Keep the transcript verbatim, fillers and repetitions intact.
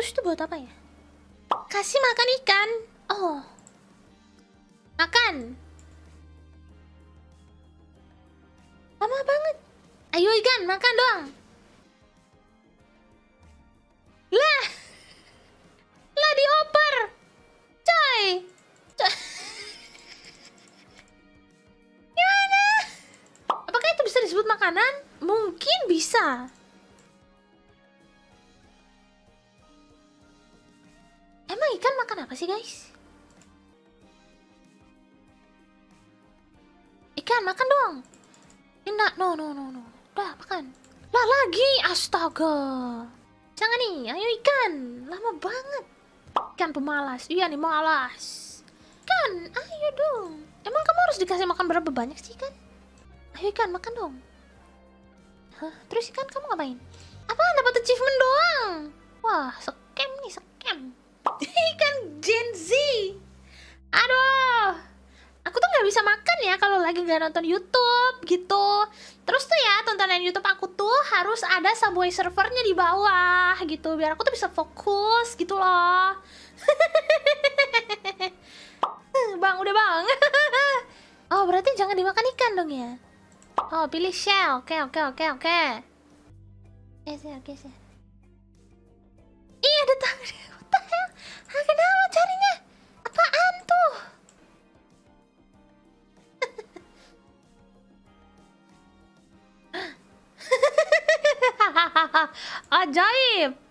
seratus itu buat apa ya? Kasih makan ikan. Oh. Makan. Lama banget. Ayo ikan, makan doang. Lah. Lah dioper. Coy. Coy. Gimana? Apakah itu bisa disebut makanan? Mungkin bisa. Emang ikan makan apa sih, guys? Ikan makan dong. Enak, no no no no. Udah makan. Lah lagi, astaga. Jangan nih, ayo ikan. Lama banget. Ikan pemalas. Iya nih malas. Ikan, ayo dong. Emang kamu harus dikasih makan berapa banyak sih ikan? Ayo ikan makan dong. Hah, terus ikan kamu ngapain? Apaan dapat achievement doang? Wah, scam nih, scam. Ikan Gen Z. Aduh, aku tuh nggak bisa makan ya kalau lagi nggak nonton YouTube gitu. Terus tuh ya tontonan YouTube aku tuh harus ada Subway servernya di bawah gitu biar aku tuh bisa fokus gitu loh. Bang, udah bang. Oh berarti jangan dimakan ikan dong ya. Oh pilih shell. Oke oke oke oke. Oke sih oke sih. Iya ada tangan. Hah, kenapa carinya? Apaan tuh? Ajaib.